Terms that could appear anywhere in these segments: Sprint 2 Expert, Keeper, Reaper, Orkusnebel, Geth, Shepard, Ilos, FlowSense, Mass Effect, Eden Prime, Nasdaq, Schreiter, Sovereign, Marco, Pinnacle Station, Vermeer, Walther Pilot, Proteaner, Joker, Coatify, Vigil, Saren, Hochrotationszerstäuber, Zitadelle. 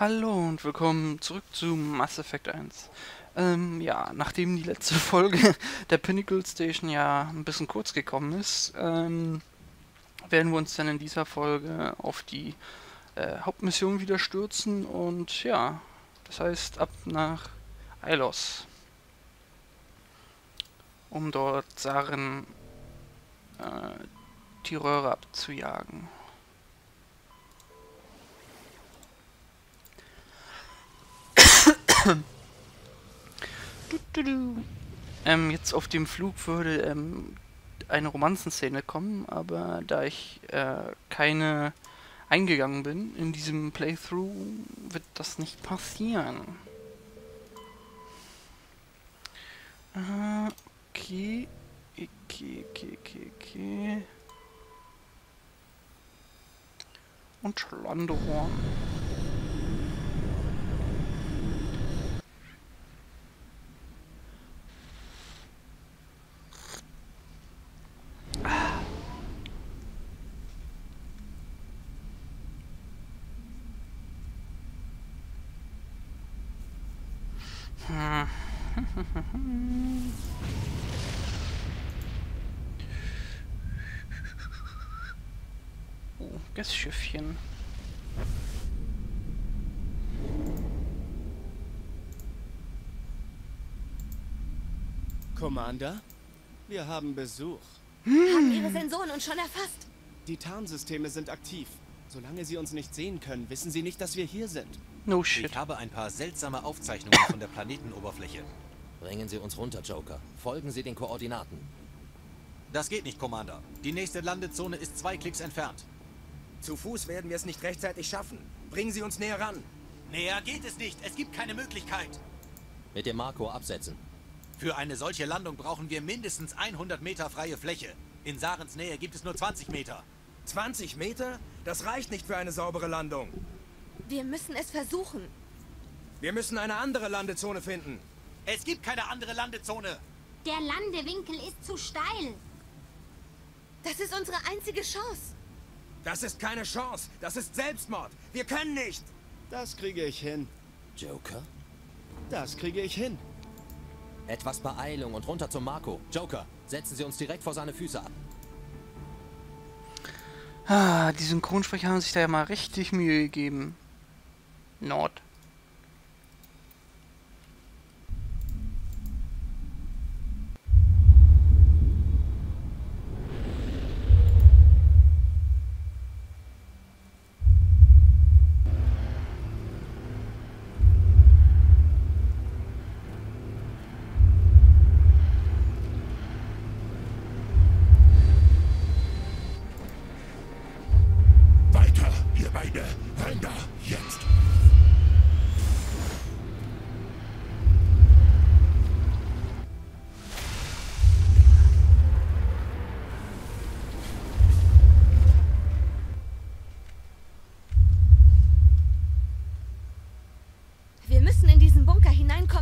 Hallo und willkommen zurück zu Mass Effect 1. Ja, nachdem die letzte Folge der Pinnacle Station ja ein bisschen kurz gekommen ist, werden wir uns dann in dieser Folge auf die Hauptmission wieder stürzen und ja, das heißt ab nach Ilos, um dort Saren die Röhre abzujagen. Jetzt auf dem Flug würde eine Romanzenszene kommen, aber da ich keine eingegangen bin in diesem Playthrough, wird das nicht passieren. Okay. Und Schlondorn. Das Schiffchen. Commander, wir haben Besuch. Haben Ihre Sensoren uns schon erfasst? Die Tarnsysteme sind aktiv. Solange sie uns nicht sehen können, wissen sie nicht, dass wir hier sind. No shit. Ich habe ein paar seltsame Aufzeichnungen von der Planetenoberfläche. Bringen Sie uns runter, Joker. Folgen Sie den Koordinaten. Das geht nicht, Commander. Die nächste Landezone ist 2 Klicks entfernt. Zu Fuß werden wir es nicht rechtzeitig schaffen. Bringen Sie uns näher ran. Näher geht es nicht. Es gibt keine Möglichkeit. Mit dem Marco absetzen. Für eine solche Landung brauchen wir mindestens 100 Meter freie Fläche. In Sarens Nähe gibt es nur 20 Meter. 20 Meter? Das reicht nicht für eine saubere Landung. Wir müssen es versuchen. Wir müssen eine andere Landezone finden. Es gibt keine andere Landezone. Der Landewinkel ist zu steil. Das ist unsere einzige Chance. Das ist keine Chance. Das ist Selbstmord. Wir können nicht. Das kriege ich hin. Joker? Das kriege ich hin. Etwas Beeilung und runter zum Marco. Joker, setzen Sie uns direkt vor seine Füße ab. Ah, die Synchronsprecher haben sich da ja mal richtig Mühe gegeben. Nord.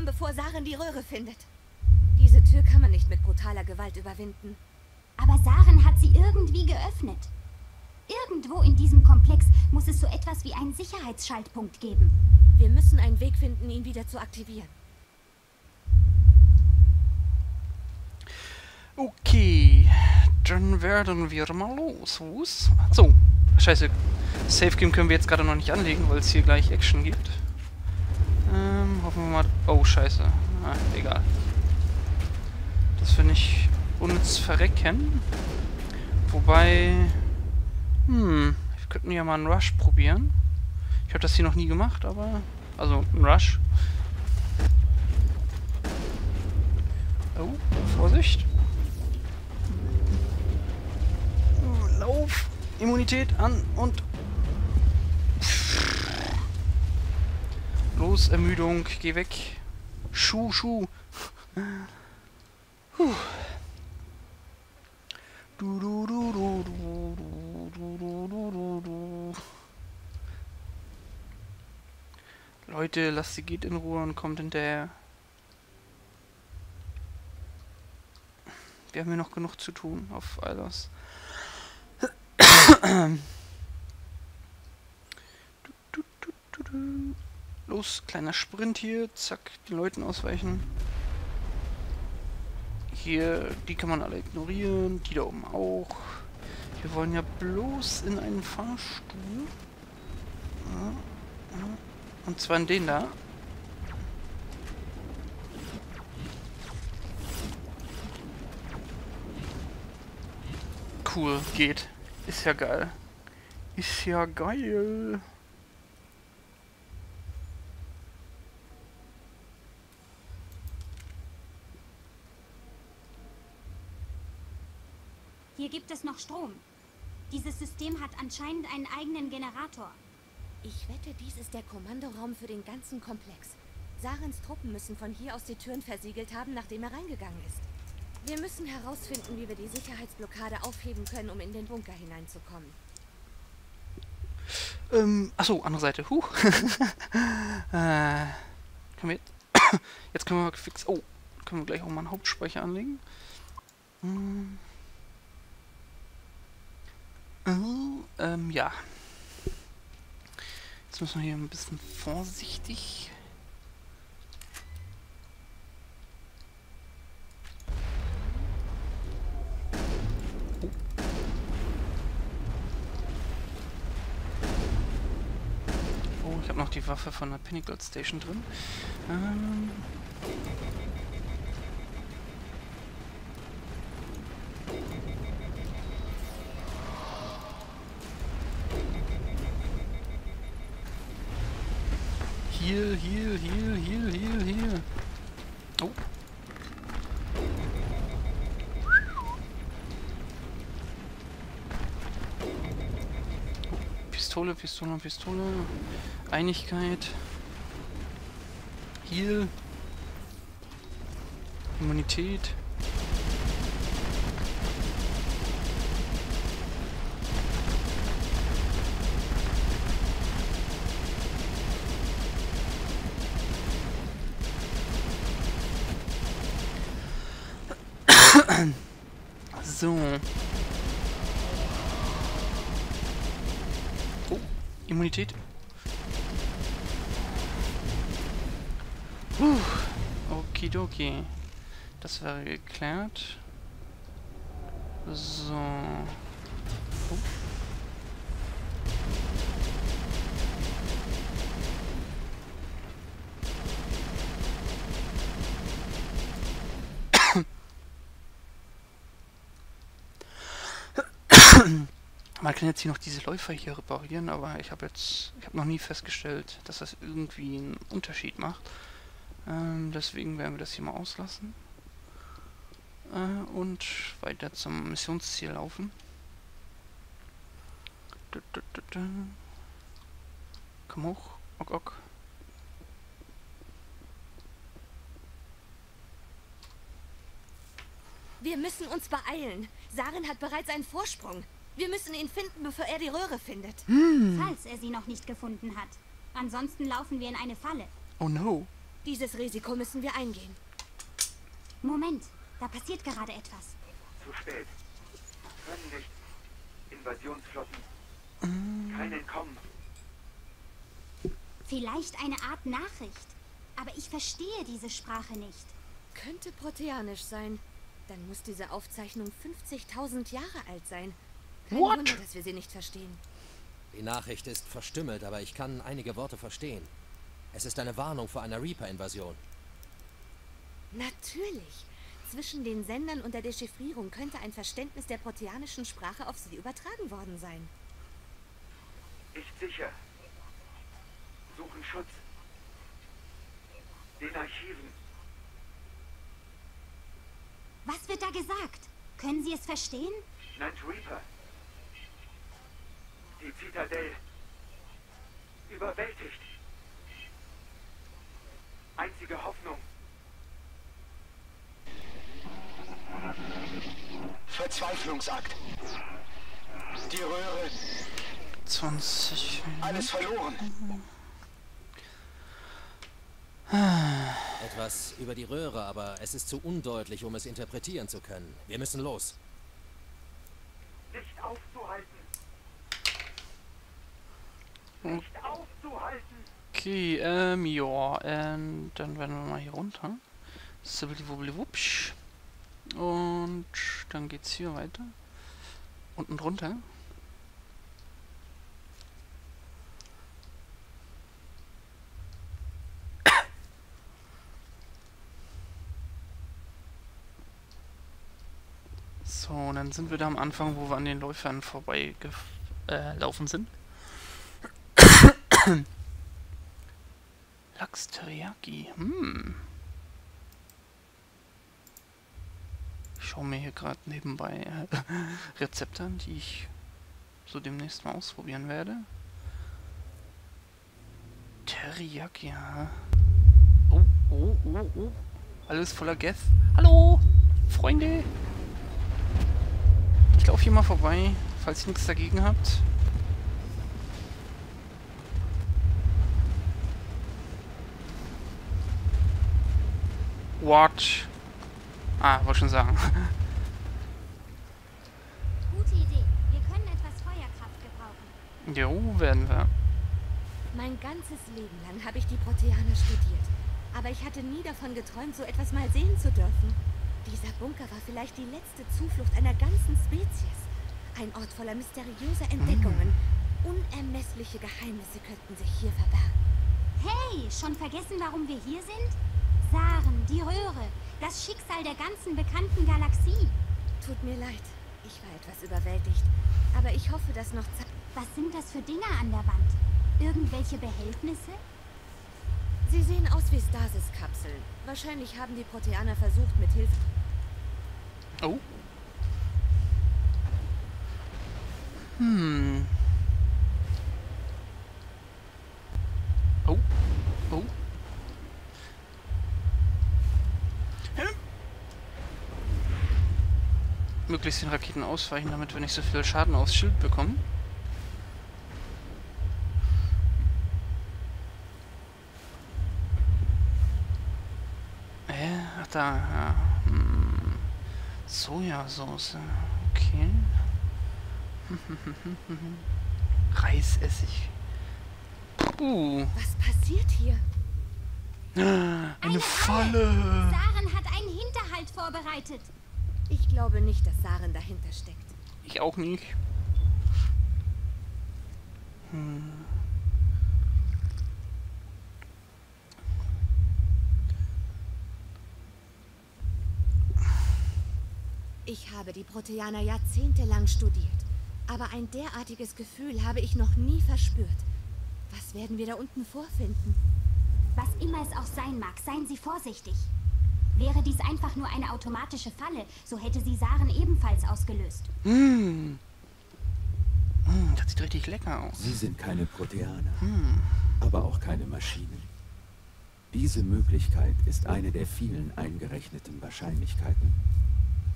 Bevor Saren die Röhre findet. Diese Tür kann man nicht mit brutaler Gewalt überwinden. Aber Saren hat sie irgendwie geöffnet. Irgendwo in diesem Komplex muss es so etwas wie einen Sicherheitsschaltpunkt geben. Wir müssen einen Weg finden, ihn wieder zu aktivieren. Okay, dann werden wir mal los. Achso, scheiße. Safe Game können wir jetzt gerade noch nicht anlegen, weil es hier gleich Action gibt. Hoffen wir mal... Oh, scheiße. Na, egal. Dass wir nicht unnütz verrecken. Wobei... wir könnten ja mal einen Rush probieren. Ich habe das hier noch nie gemacht, aber... Also, einen Rush. Oh, Vorsicht. Lauf! Immunität an und... Los, Ermüdung, geh weg. Schuh. Leute, lasst die geht in Ruhe und kommt hinterher. Wir haben hier noch genug zu tun auf Ilos. Los, kleiner Sprint hier, zack, den Leuten ausweichen. Hier, die kann man alle ignorieren, die da oben auch. Wir wollen ja bloß in einen Fahrstuhl. Und zwar in den da. Cool, geht. Ist ja geil. Ist ja geil. Hier gibt es noch Strom. Dieses System hat anscheinend einen eigenen Generator. Ich wette, dies ist der Kommandoraum für den ganzen Komplex. Sarens Truppen müssen von hier aus die Türen versiegelt haben, nachdem er reingegangen ist. Wir müssen herausfinden, wie wir die Sicherheitsblockade aufheben können, um in den Bunker hineinzukommen. Achso, andere Seite. Huch. Können wir jetzt... jetzt können wir fix... Oh, können wir gleich auch mal einen Hauptspeicher anlegen. Ja. Jetzt müssen wir hier ein bisschen vorsichtig... Ich habe noch die Waffe von der Pinnacle Station drin. Hier. Oh. Pistole. Einigkeit. Heal. Immunität. So. Oh, Immunität. Okidoki. Das wäre geklärt. So. Oh. Man kann jetzt hier noch diese Läufer hier reparieren, aber ich habe noch nie festgestellt, dass das irgendwie einen Unterschied macht. Deswegen werden wir das hier mal auslassen und weiter zum Missionsziel laufen. Komm hoch, ok. Wir müssen uns beeilen. Saren hat bereits einen Vorsprung. Wir müssen ihn finden, bevor er die Röhre findet. Falls er sie noch nicht gefunden hat. Ansonsten laufen wir in eine Falle. Oh no. Dieses Risiko müssen wir eingehen. Moment, da passiert gerade etwas. Zu spät. Können nicht. Invasionsflotten. Kein Entkommen. Vielleicht eine Art Nachricht. Aber ich verstehe diese Sprache nicht. Könnte proteanisch sein. Dann muss diese Aufzeichnung 50.000 Jahre alt sein. Kein Wunder, dass wir sie nicht verstehen. Die Nachricht ist verstümmelt, aber ich kann einige Worte verstehen. Es ist eine Warnung vor einer Reaper-Invasion. Natürlich. Zwischen den Sendern und der Dechiffrierung könnte ein Verständnis der proteanischen Sprache auf sie übertragen worden sein. Nicht sicher. Suchen Schutz. Den Archiven. Was wird da gesagt? Können Sie es verstehen? Nennt Reaper. Die Zitadelle. Überwältigt. Einzige Hoffnung. Verzweiflungsakt. Die Röhre. 20 Minuten. Alles verloren. Etwas über die Röhre, aber es ist zu undeutlich, um es interpretieren zu können. Wir müssen los. Nicht aufzuhalten. Nicht aufzuhalten. Okay, ja, dann werden wir mal hier runter. Zibbeliwubbeliwupsch. Und dann geht's hier weiter. Unten drunter. So, und dann sind wir da am Anfang, wo wir an den Läufern vorbei gelaufen sind. Lachs Teriyaki, Ich schaue mir hier gerade nebenbei Rezepte an, die ich so demnächst mal ausprobieren werde. Teriyaki, ja. Oh. Alles voller Geth. Hallo, Freunde. Ich laufe hier mal vorbei, falls ihr nichts dagegen habt. What? Wollte schon sagen. Gute Idee. Wir können etwas Feuerkraft gebrauchen. Jo, werden wir. Mein ganzes Leben lang habe ich die Proteaner studiert. Aber ich hatte nie davon geträumt, so etwas mal sehen zu dürfen. Dieser Bunker war vielleicht die letzte Zuflucht einer ganzen Spezies. Ein Ort voller mysteriöser Entdeckungen. Unermessliche Geheimnisse könnten sich hier verbergen. Hey, schon vergessen, warum wir hier sind? Saren, die Röhre, das Schicksal der ganzen bekannten Galaxie. Tut mir leid, ich war etwas überwältigt, aber ich hoffe, dass noch Zeit... Was sind das für Dinger an der Wand? Irgendwelche Behältnisse? Sie sehen aus wie Stasiskapseln. Wahrscheinlich haben die Proteaner versucht, mit Hilfe... Oh. Oh. Möglichst den Raketen ausweichen, damit wir nicht so viel Schaden aufs Schild bekommen. Ach da, ja. Sojasauce, okay. Reisessig. Was passiert hier? Eine Falle! Saren hat einen Hinterhalt vorbereitet. Ich glaube nicht, dass Saren dahinter steckt. Ich auch nicht. Ich habe die Proteaner jahrzehntelang studiert, aber ein derartiges Gefühl habe ich noch nie verspürt. Was werden wir da unten vorfinden? Was immer es auch sein mag, seien Sie vorsichtig. Wäre dies einfach nur eine automatische Falle, so hätte sie Saren ebenfalls ausgelöst. Das sieht richtig lecker aus. Sie sind keine Proteaner, aber auch keine Maschinen. Diese Möglichkeit ist eine der vielen eingerechneten Wahrscheinlichkeiten.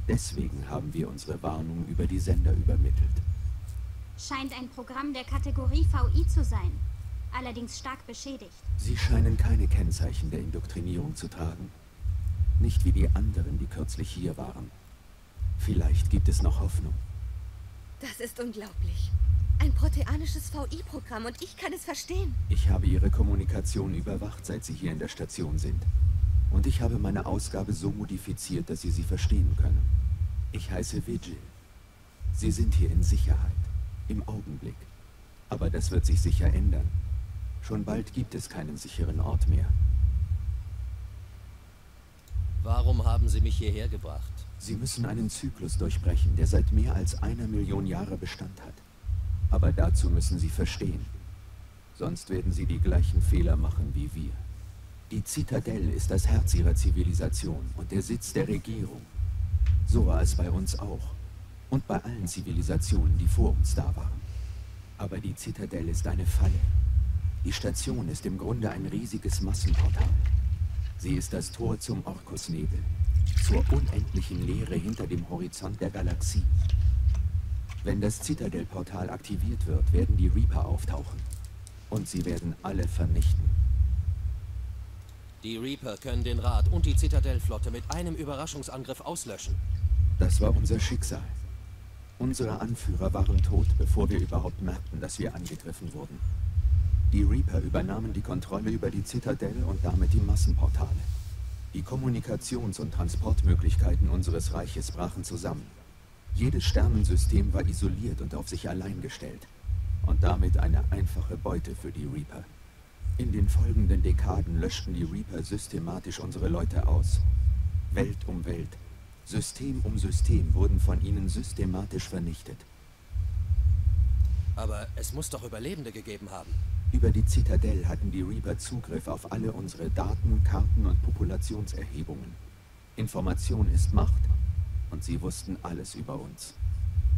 Deswegen haben wir unsere Warnung über die Sender übermittelt. Scheint ein Programm der Kategorie VI zu sein, allerdings stark beschädigt. Sie scheinen keine Kennzeichen der Indoktrinierung zu tragen. Nicht wie die anderen, die kürzlich hier waren. Vielleicht gibt es noch Hoffnung. Das ist unglaublich. Ein proteanisches VI-Programm und ich kann es verstehen. Ich habe ihre Kommunikation überwacht, seit sie hier in der Station sind. Und ich habe meine Ausgabe so modifiziert, dass sie sie verstehen können. Ich heiße Vigil. Sie sind hier in Sicherheit. Im Augenblick. Aber das wird sich sicher ändern. Schon bald gibt es keinen sicheren Ort mehr. Warum haben Sie mich hierher gebracht? Sie müssen einen Zyklus durchbrechen, der seit mehr als 1 Million Jahre Bestand hat. Aber dazu müssen Sie verstehen. Sonst werden Sie die gleichen Fehler machen wie wir. Die Zitadelle ist das Herz Ihrer Zivilisation und der Sitz der Regierung. So war es bei uns auch. Und bei allen Zivilisationen, die vor uns da waren. Aber die Zitadelle ist eine Falle. Die Station ist im Grunde ein riesiges Massenportal. Sie ist das Tor zum Orkusnebel, zur unendlichen Leere hinter dem Horizont der Galaxie. Wenn das Zitadelle-Portal aktiviert wird, werden die Reaper auftauchen. Und sie werden alle vernichten. Die Reaper können den Rat und die Zitadelle-Flotte mit einem Überraschungsangriff auslöschen. Das war unser Schicksal. Unsere Anführer waren tot, bevor wir überhaupt merkten, dass wir angegriffen wurden. Die Reaper übernahmen die Kontrolle über die Zitadelle und damit die Massenportale. Die Kommunikations- und Transportmöglichkeiten unseres Reiches brachen zusammen. Jedes Sternensystem war isoliert und auf sich allein gestellt. Und damit eine einfache Beute für die Reaper. In den folgenden Dekaden löschten die Reaper systematisch unsere Leute aus. Welt um Welt, System um System wurden von ihnen systematisch vernichtet. Aber es muss doch Überlebende gegeben haben. Über die Zitadelle hatten die Reaper Zugriff auf alle unsere Daten, Karten und Populationserhebungen. Information ist Macht und sie wussten alles über uns.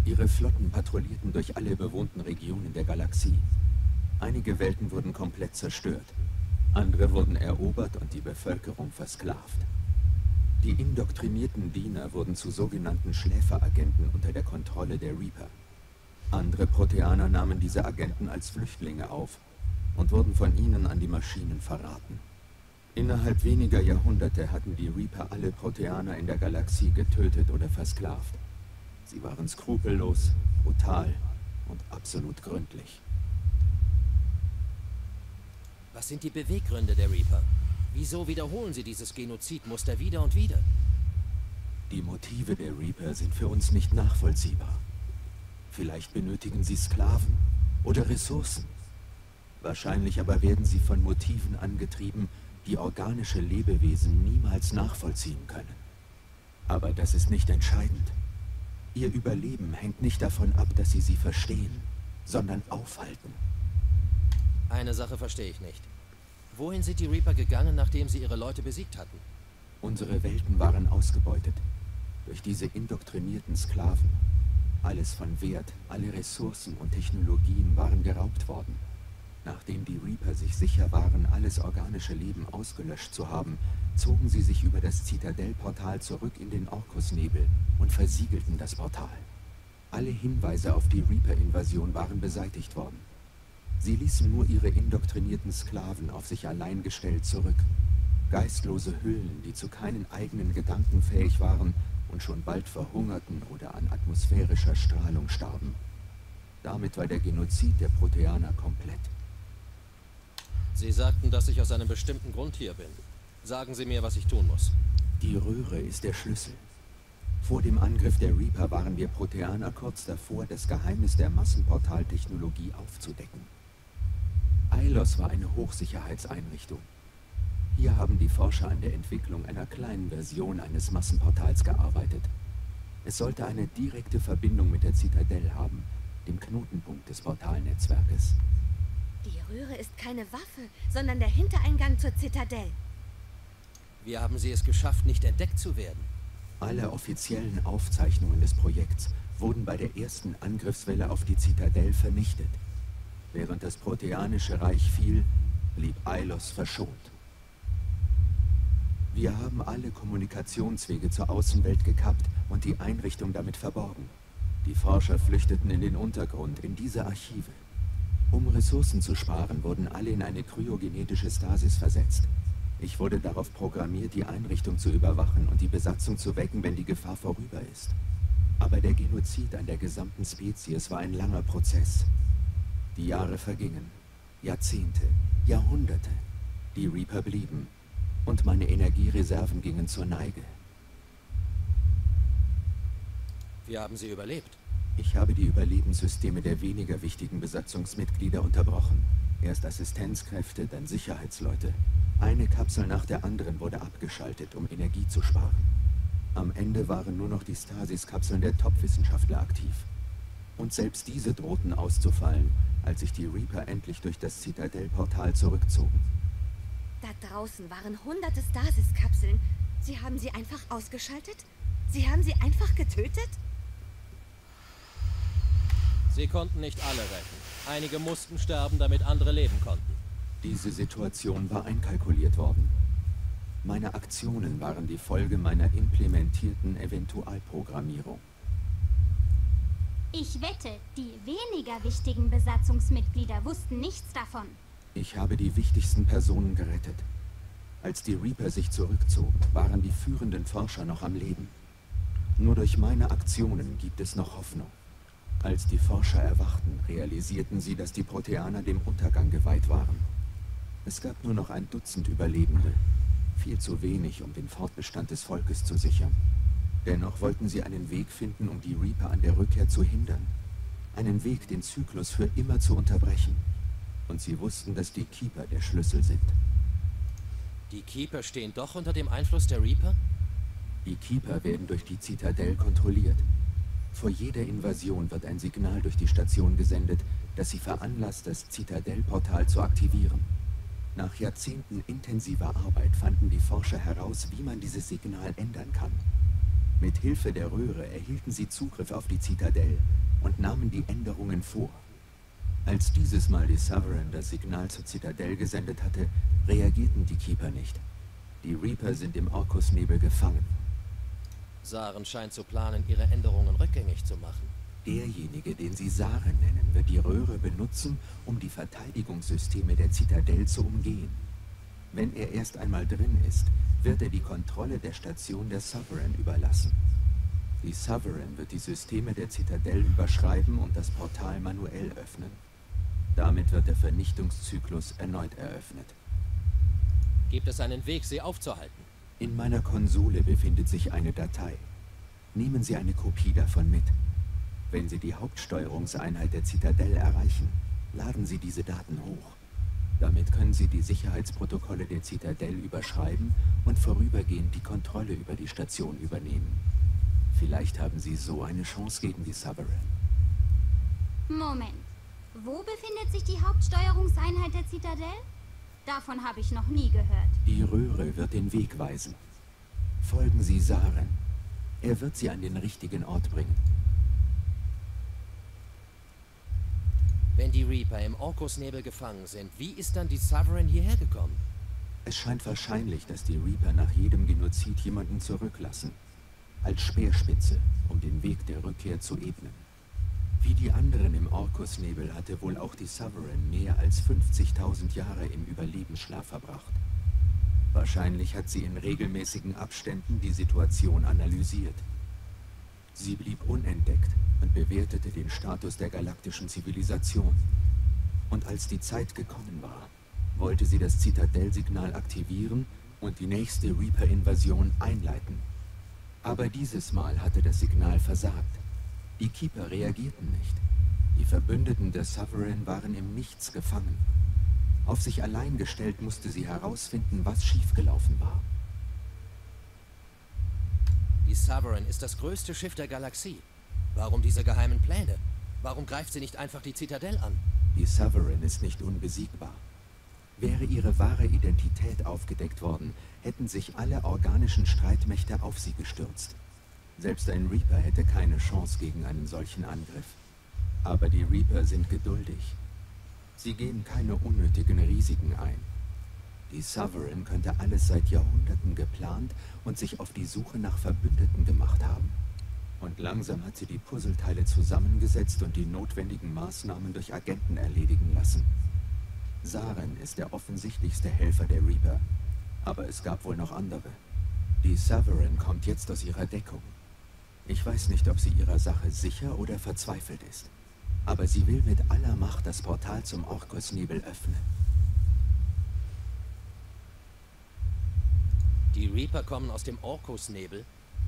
Ihre Flotten patrouillierten durch alle bewohnten Regionen der Galaxie. Einige Welten wurden komplett zerstört, andere wurden erobert und die Bevölkerung versklavt. Die indoktrinierten Diener wurden zu sogenannten Schläferagenten unter der Kontrolle der Reaper. Andere Proteaner nahmen diese Agenten als Flüchtlinge auf und wurden von ihnen an die Maschinen verraten. Innerhalb weniger Jahrhunderte hatten die Reaper alle Proteaner in der Galaxie getötet oder versklavt. Sie waren skrupellos, brutal und absolut gründlich. Was sind die Beweggründe der Reaper? Wieso wiederholen sie dieses Genozidmuster wieder und wieder? Die Motive der Reaper sind für uns nicht nachvollziehbar. Vielleicht benötigen sie Sklaven oder Ressourcen. Wahrscheinlich aber werden sie von Motiven angetrieben, die organische Lebewesen niemals nachvollziehen können. Aber das ist nicht entscheidend. Ihr Überleben hängt nicht davon ab, dass sie verstehen, sondern aufhalten. Eine Sache verstehe ich nicht. Wohin sind die Reaper gegangen, nachdem sie ihre Leute besiegt hatten? Unsere Welten waren ausgebeutet. Durch diese indoktrinierten Sklaven. Alles von Wert, alle Ressourcen und Technologien waren geraubt worden. Nachdem die Reaper sich sicher waren, alles organische Leben ausgelöscht zu haben, zogen sie sich über das Zitadellportal zurück in den Orkusnebel und versiegelten das Portal. Alle Hinweise auf die Reaper-Invasion waren beseitigt worden. Sie ließen nur ihre indoktrinierten Sklaven auf sich allein gestellt zurück. Geistlose Hüllen, die zu keinen eigenen Gedanken fähig waren, und schon bald verhungerten oder an atmosphärischer Strahlung starben. Damit war der Genozid der Proteaner komplett. Sie sagten, dass ich aus einem bestimmten Grund hier bin. Sagen Sie mir, was ich tun muss. Die Röhre ist der Schlüssel. Vor dem Angriff der Reaper waren wir Proteaner kurz davor, das Geheimnis der Massenportaltechnologie aufzudecken. Ilos war eine Hochsicherheitseinrichtung. Hier haben die Forscher an der Entwicklung einer kleinen Version eines Massenportals gearbeitet. Es sollte eine direkte Verbindung mit der Zitadelle haben, dem Knotenpunkt des Portalnetzwerkes. Die Röhre ist keine Waffe, sondern der Hintereingang zur Zitadelle. Wir haben sie es geschafft, nicht entdeckt zu werden. Alle offiziellen Aufzeichnungen des Projekts wurden bei der ersten Angriffswelle auf die Zitadelle vernichtet. Während das Proteanische Reich fiel, blieb Ilos verschont. Wir haben alle Kommunikationswege zur Außenwelt gekappt und die Einrichtung damit verborgen. Die Forscher flüchteten in den Untergrund, in diese Archive. Um Ressourcen zu sparen, wurden alle in eine kryogenetische Stasis versetzt. Ich wurde darauf programmiert, die Einrichtung zu überwachen und die Besatzung zu wecken, wenn die Gefahr vorüber ist. Aber der Genozid an der gesamten Spezies war ein langer Prozess. Die Jahre vergingen, Jahrzehnte, Jahrhunderte. Die Reaper blieben. Und meine Energiereserven gingen zur Neige. Wie haben Sie überlebt? Ich habe die Überlebenssysteme der weniger wichtigen Besatzungsmitglieder unterbrochen. Erst Assistenzkräfte, dann Sicherheitsleute. Eine Kapsel nach der anderen wurde abgeschaltet, um Energie zu sparen. Am Ende waren nur noch die Stasis-Kapseln der Top-Wissenschaftler aktiv. Und selbst diese drohten auszufallen, als sich die Reaper endlich durch das Zitadellportal zurückzogen. Da draußen waren hunderte Stasiskapseln. Sie haben sie einfach ausgeschaltet? Sie haben sie einfach getötet? Sie konnten nicht alle retten. Einige mussten sterben, damit andere leben konnten. Diese Situation war einkalkuliert worden. Meine Aktionen waren die Folge meiner implementierten Eventualprogrammierung. Ich wette, die weniger wichtigen Besatzungsmitglieder wussten nichts davon. Ich habe die wichtigsten Personen gerettet. Als die Reaper sich zurückzogen, waren die führenden Forscher noch am Leben. Nur durch meine Aktionen gibt es noch Hoffnung. Als die Forscher erwachten, realisierten sie, dass die Proteaner dem Untergang geweiht waren. Es gab nur noch ein Dutzend Überlebende. Viel zu wenig, um den Fortbestand des Volkes zu sichern. Dennoch wollten sie einen Weg finden, um die Reaper an der Rückkehr zu hindern. Einen Weg, den Zyklus für immer zu unterbrechen. Und sie wussten, dass die Keeper der Schlüssel sind. Die Keeper stehen doch unter dem Einfluss der Reaper? Die Keeper werden durch die Zitadelle kontrolliert. Vor jeder Invasion wird ein Signal durch die Station gesendet, das sie veranlasst, das Zitadelle-Portal zu aktivieren. Nach Jahrzehnten intensiver Arbeit fanden die Forscher heraus, wie man dieses Signal ändern kann. Mit Hilfe der Röhre erhielten sie Zugriff auf die Zitadelle und nahmen die Änderungen vor. Als dieses Mal die Sovereign das Signal zur Zitadelle gesendet hatte, reagierten die Keeper nicht. Die Reaper sind im Orkusnebel gefangen. Saren scheint zu planen, ihre Änderungen rückgängig zu machen. Derjenige, den sie Saren nennen, wird die Röhre benutzen, um die Verteidigungssysteme der Zitadelle zu umgehen. Wenn er erst einmal drin ist, wird er die Kontrolle der Station der Sovereign überlassen. Die Sovereign wird die Systeme der Zitadelle überschreiben und das Portal manuell öffnen. Damit wird der Vernichtungszyklus erneut eröffnet. Gibt es einen Weg, sie aufzuhalten? In meiner Konsole befindet sich eine Datei. Nehmen Sie eine Kopie davon mit. Wenn Sie die Hauptsteuerungseinheit der Zitadelle erreichen, laden Sie diese Daten hoch. Damit können Sie die Sicherheitsprotokolle der Zitadelle überschreiben und vorübergehend die Kontrolle über die Station übernehmen. Vielleicht haben Sie so eine Chance gegen die Sovereign. Moment. Wo befindet sich die Hauptsteuerungseinheit der Zitadelle? Davon habe ich noch nie gehört. Die Röhre wird den Weg weisen. Folgen Sie Saren. Er wird Sie an den richtigen Ort bringen. Wenn die Reaper im Orkusnebel gefangen sind, wie ist dann die Sovereign hierher gekommen? Es scheint wahrscheinlich, dass die Reaper nach jedem Genozid jemanden zurücklassen. Als Speerspitze, um den Weg der Rückkehr zu ebnen. Wie die anderen im Orkusnebel hatte wohl auch die Sovereign mehr als 50.000 Jahre im Überlebensschlaf verbracht. Wahrscheinlich hat sie in regelmäßigen Abständen die Situation analysiert. Sie blieb unentdeckt und bewertete den Status der galaktischen Zivilisation. Und als die Zeit gekommen war, wollte sie das Zitadelle-Signal aktivieren und die nächste Reaper-Invasion einleiten. Aber dieses Mal hatte das Signal versagt. Die Keeper reagierten nicht. Die Verbündeten der Sovereign waren im Nichts gefangen. Auf sich allein gestellt musste sie herausfinden, was schiefgelaufen war. Die Sovereign ist das größte Schiff der Galaxie. Warum diese geheimen Pläne? Warum greift sie nicht einfach die Zitadelle an? Die Sovereign ist nicht unbesiegbar. Wäre ihre wahre Identität aufgedeckt worden, hätten sich alle organischen Streitmächte auf sie gestürzt. Selbst ein Reaper hätte keine Chance gegen einen solchen Angriff. Aber die Reaper sind geduldig. Sie gehen keine unnötigen Risiken ein. Die Sovereign könnte alles seit Jahrhunderten geplant und sich auf die Suche nach Verbündeten gemacht haben. Und langsam hat sie die Puzzleteile zusammengesetzt und die notwendigen Maßnahmen durch Agenten erledigen lassen. Saren ist der offensichtlichste Helfer der Reaper, aber es gab wohl noch andere. Die Sovereign kommt jetzt aus ihrer Deckung. Ich weiß nicht, ob sie ihrer Sache sicher oder verzweifelt ist, aber sie will mit aller Macht das Portal zum Orkusnebel öffnen. Die Reaper kommen aus dem Orkusnebel?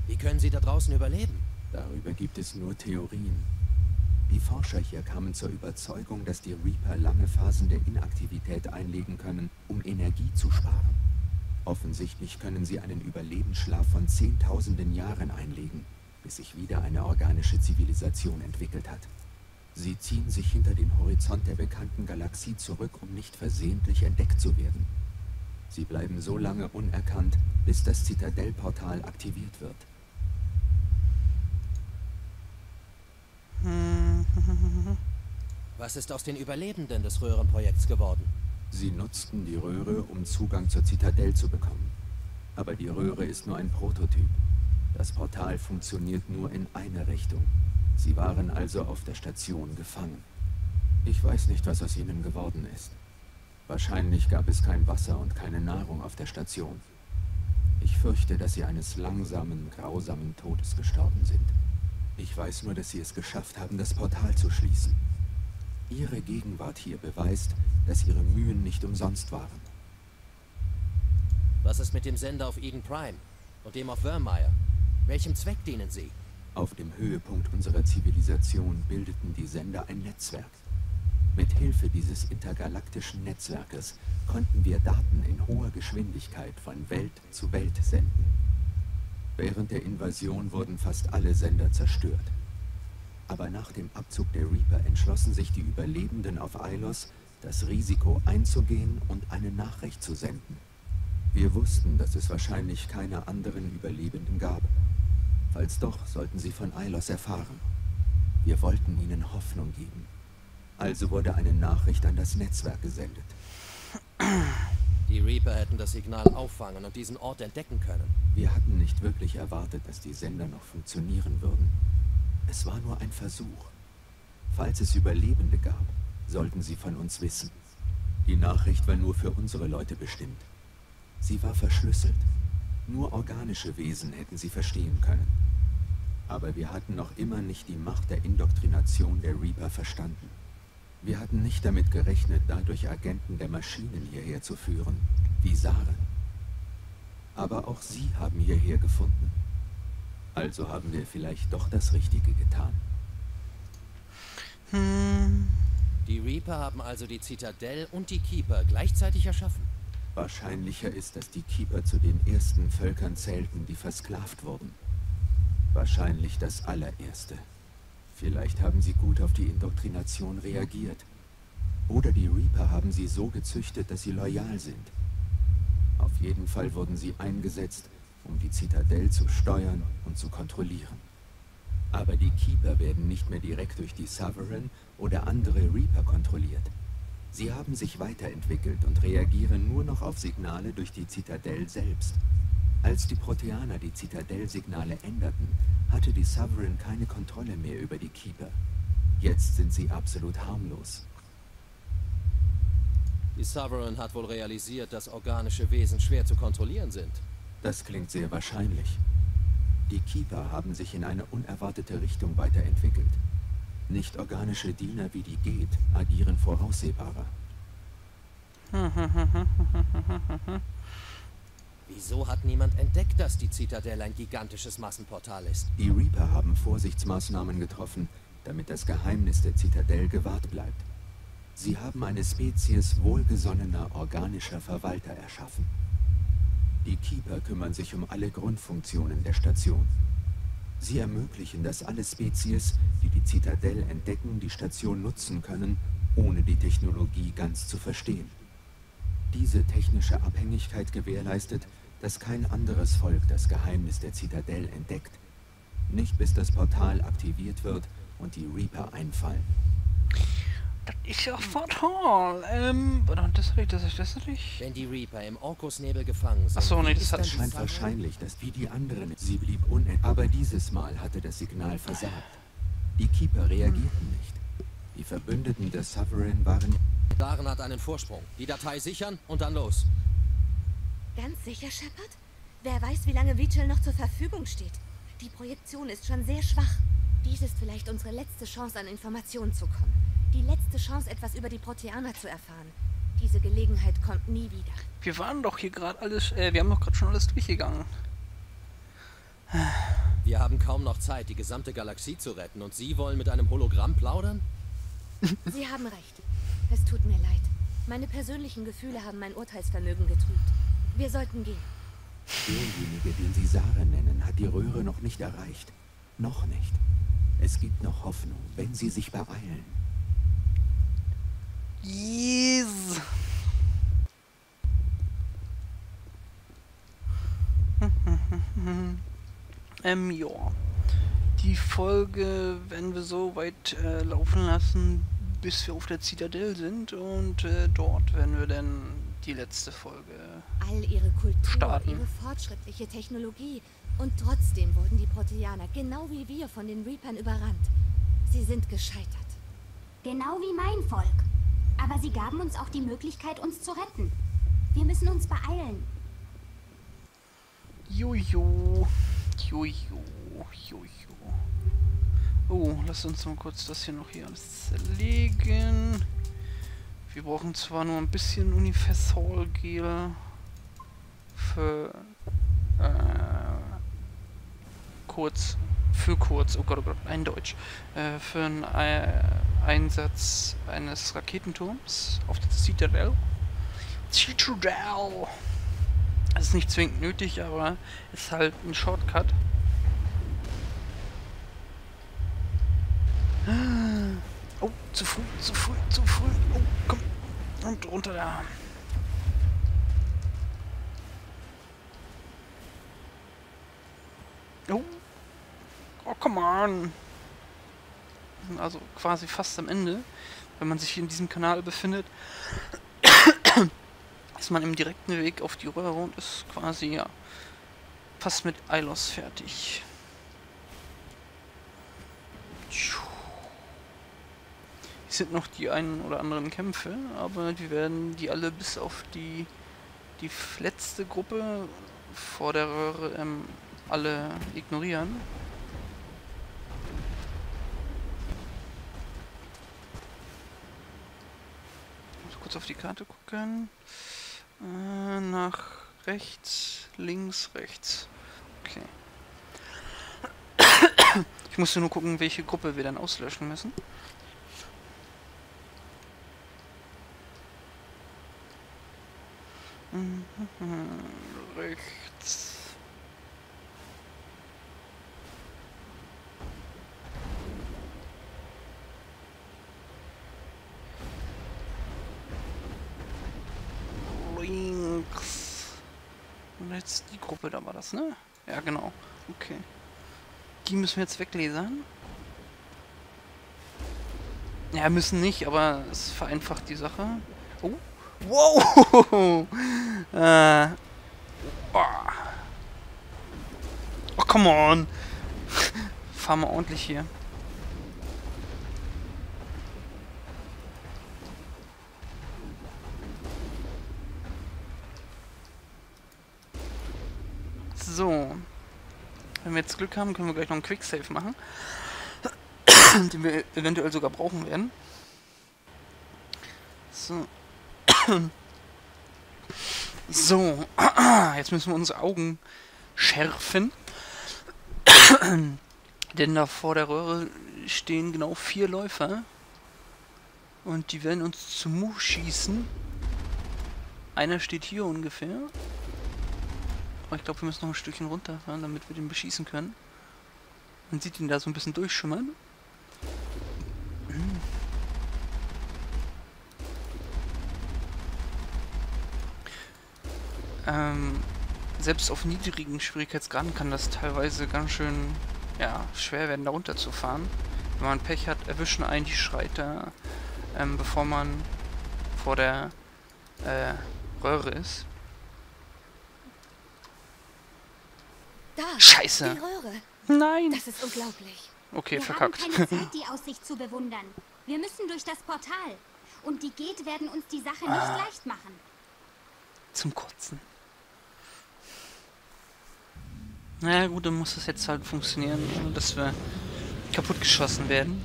Wie können sie da draußen überleben? Darüber gibt es nur Theorien. Die Forscher hier kamen zur Überzeugung, dass die Reaper lange Phasen der Inaktivität einlegen können, um Energie zu sparen. Offensichtlich können sie einen Überlebensschlaf von zehntausenden Jahren einlegen, bis sich wieder eine organische Zivilisation entwickelt hat. Sie ziehen sich hinter den Horizont der bekannten Galaxie zurück, um nicht versehentlich entdeckt zu werden. Sie bleiben so lange unerkannt, bis das Zitadelle-Portal aktiviert wird. Was ist aus den Überlebenden des Röhrenprojekts geworden? Sie nutzten die Röhre, um Zugang zur Zitadelle zu bekommen. Aber die Röhre ist nur ein Prototyp. Das Portal funktioniert nur in eine Richtung. Sie waren also auf der Station gefangen. Ich weiß nicht, was aus ihnen geworden ist. Wahrscheinlich gab es kein Wasser und keine Nahrung auf der Station. Ich fürchte, dass sie eines langsamen, grausamen Todes gestorben sind. Ich weiß nur, dass sie es geschafft haben, das Portal zu schließen. Ihre Gegenwart hier beweist, dass ihre Mühen nicht umsonst waren. Was ist mit dem Sender auf Eden Prime und dem auf Vermeer? Welchem Zweck dienen sie? Auf dem Höhepunkt unserer Zivilisation bildeten die Sender ein Netzwerk. Mit Hilfe dieses intergalaktischen Netzwerkes konnten wir Daten in hoher Geschwindigkeit von Welt zu Welt senden. Während der Invasion wurden fast alle Sender zerstört. Aber nach dem Abzug der Reaper entschlossen sich die Überlebenden auf Ilos, das Risiko einzugehen und eine Nachricht zu senden. Wir wussten, dass es wahrscheinlich keine anderen Überlebenden gab. Falls doch, sollten sie von Ilos erfahren. Wir wollten ihnen Hoffnung geben. Also wurde eine Nachricht an das Netzwerk gesendet. Die Reaper hätten das Signal auffangen und diesen Ort entdecken können. Wir hatten nicht wirklich erwartet, dass die Sender noch funktionieren würden. Es war nur ein Versuch. Falls es Überlebende gab, sollten sie von uns wissen. Die Nachricht war nur für unsere Leute bestimmt. Sie war verschlüsselt. Nur organische Wesen hätten sie verstehen können. Aber wir hatten noch immer nicht die Macht der Indoktrination der Reaper verstanden. Wir hatten nicht damit gerechnet, dadurch Agenten der Maschinen hierher zu führen, wie Saren. Aber auch sie haben hierher gefunden. Also haben wir vielleicht doch das Richtige getan. Die Reaper haben also die Zitadelle und die Keeper gleichzeitig erschaffen. Wahrscheinlicher ist, dass die Keeper zu den ersten Völkern zählten, die versklavt wurden. Wahrscheinlich das allererste. Vielleicht haben sie gut auf die Indoktrination reagiert. Oder die Reaper haben sie so gezüchtet, dass sie loyal sind. Auf jeden Fall wurden sie eingesetzt, um die Zitadelle zu steuern und zu kontrollieren. Aber die Keeper werden nicht mehr direkt durch die Sovereign oder andere Reaper kontrolliert. Sie haben sich weiterentwickelt und reagieren nur noch auf Signale durch die Zitadelle selbst. Als die Proteaner die Zitadelle-Signale änderten, hatte die Sovereign keine Kontrolle mehr über die Keeper. Jetzt sind sie absolut harmlos. Die Sovereign hat wohl realisiert, dass organische Wesen schwer zu kontrollieren sind. Das klingt sehr wahrscheinlich. Die Keeper haben sich in eine unerwartete Richtung weiterentwickelt. Nicht-organische Diener wie die Geth agieren voraussehbarer. Wieso hat niemand entdeckt, dass die Zitadelle ein gigantisches Massenportal ist? Die Reaper haben Vorsichtsmaßnahmen getroffen, damit das Geheimnis der Zitadelle gewahrt bleibt. Sie haben eine Spezies wohlgesonnener organischer Verwalter erschaffen. Die Keeper kümmern sich um alle Grundfunktionen der Station. Sie ermöglichen, dass alle Spezies, die die Zitadelle entdecken, die Station nutzen können, ohne die Technologie ganz zu verstehen. Diese technische Abhängigkeit gewährleistet, dass kein anderes Volk das Geheimnis der Zitadelle entdeckt. Nicht bis das Portal aktiviert wird und die Reaper einfallen. Das ist ja fatal. Das ist richtig. Wenn die Reaper im Orkusnebel gefangen sind. Achso, nee, das hat schon. Es scheint wahrscheinlich, dass wie die anderen. Sie blieb unentdeckt. Aber dieses Mal hatte das Signal versagt. Die Keeper reagierten nicht. Die Verbündeten der Sovereign waren. Saren hat einen Vorsprung. Die Datei sichern und dann los. Ganz sicher, Shepard? Wer weiß, wie lange Vigil noch zur Verfügung steht? Die Projektion ist schon sehr schwach. Dies ist vielleicht unsere letzte Chance, an Informationen zu kommen. Die letzte Chance, etwas über die Proteaner zu erfahren. Diese Gelegenheit kommt nie wieder. Wir waren doch hier gerade alles. Wir haben doch gerade schon alles durchgegangen. Wir haben kaum noch Zeit, die gesamte Galaxie zu retten. Und Sie wollen mit einem Hologramm plaudern? Sie haben recht. Es tut mir leid. Meine persönlichen Gefühle haben mein Urteilsvermögen getrübt. Wir sollten gehen. Derjenige, den Sie Saren nennen, hat die Röhre noch nicht erreicht. Noch nicht. Es gibt noch Hoffnung, wenn Sie sich beeilen. Yes. Ja. Die Folge werden wir so weit laufen lassen, bis wir auf der Zitadelle sind und dort werden wir dann die letzte Folge all ihre Kultur, starten. Ihre fortschrittliche Technologie und trotzdem wurden die Proteaner, genau wie wir, von den Reapern überrannt. Sie sind gescheitert. Genau wie mein Volk. Aber sie gaben uns auch die Möglichkeit, uns zu retten. Wir müssen uns beeilen. Jojo. Jojo. Jojo. Oh, lass uns mal kurz das hier noch hier alles zerlegen. Wir brauchen zwar nur ein bisschen Unifesol-Gel für kurz, oh Gott, ein Deutsch, für einen Einsatz eines Raketenturms auf der Zitadelle. Das ist nicht zwingend nötig, aber ist halt ein Shortcut. Oh, zu früh, oh, komm, und runter da. Oh, oh, come on. Wir sind also quasi fast am Ende. Wenn man sich hier in diesem Kanal befindet, ist man im direkten Weg auf die Röhre und ist quasi, ja, fast mit Ilos fertig. Hier sind noch die einen oder anderen Kämpfe, aber wir werden die alle bis auf die letzte Gruppe vor der Röhre alle ignorieren. Ich muss kurz auf die Karte gucken. Nach rechts, links, rechts. Okay. Ich musste nur gucken, welche Gruppe wir dann auslöschen müssen. Rechts. Links. Und jetzt die Gruppe, da war das, ne? Ja, genau. Okay. Die müssen wir jetzt weglesern. Ja, müssen nicht, aber es vereinfacht die Sache. Oh. Wow! Oh, come on! Fahren wir ordentlich hier. So. Wenn wir jetzt Glück haben, können wir gleich noch einen Quicksave machen. Den wir eventuell sogar brauchen werden. So. So, jetzt müssen wir unsere Augen schärfen. Denn da vor der Röhre stehen genau 4 Läufer. Und die werden uns zum Move schießen. Einer steht hier ungefähr. Aber ich glaube, wir müssen noch ein Stückchen runterfahren, damit wir den beschießen können. Man sieht ihn da so ein bisschen durchschimmern. Selbst auf niedrigen Schwierigkeitsgraden kann das teilweise ganz schön, ja, schwer werden, da runterzufahren. Wenn man Pech hat, erwischen einen die Schreiter, bevor man vor der Röhre ist. Da, Scheiße! Die Röhre. Nein! Das ist unglaublich. Okay, verkackt. Wir haben keine Zeit, die Aussicht zu bewundern. Wir müssen durch das Portal. Und die Geth werden uns die Sache nicht leicht machen. Zum Kotzen. Na gut, dann muss das jetzt halt funktionieren, ohne dass wir kaputt geschossen werden.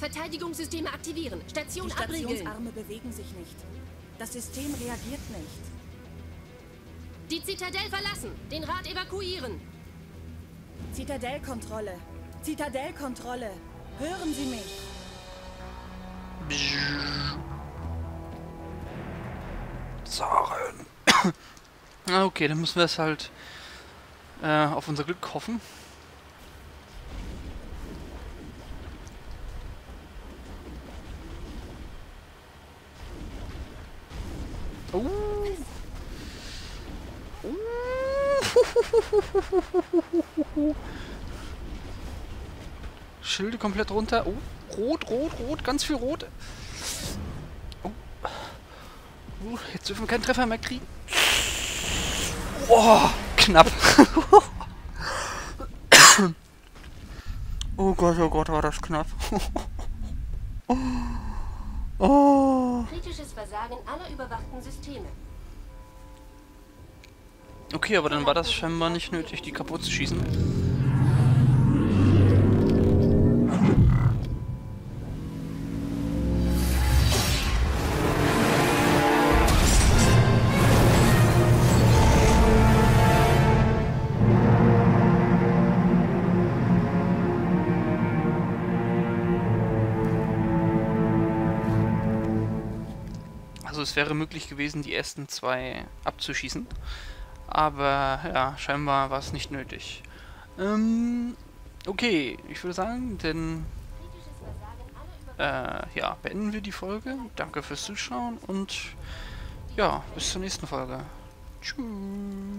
Verteidigungssysteme aktivieren. Station abriegeln. Die Stationsarme bewegen sich nicht. Das System reagiert nicht. Die Zitadelle verlassen. Den Rat evakuieren. Zitadellkontrolle. Zitadellkontrolle. Hören Sie mich. Saren. Okay, dann müssen wir es halt auf unser Glück hoffen. Schilde komplett runter. Oh, rot, rot, rot, ganz viel rot. Oh. Jetzt dürfen wir keinen Treffer mehr kriegen. Oh, knapp. Oh Gott, war das knapp. Oh. Kritisches Versagen aller überwachten Systeme. Okay, aber dann war das scheinbar nicht nötig, die kaputt zu schießen. Also es wäre möglich gewesen, die ersten zwei abzuschießen. Aber ja, scheinbar war es nicht nötig. Okay, ich würde sagen, dann ja, beenden wir die Folge. Danke fürs Zuschauen und ja, bis zur nächsten Folge. Tschüss.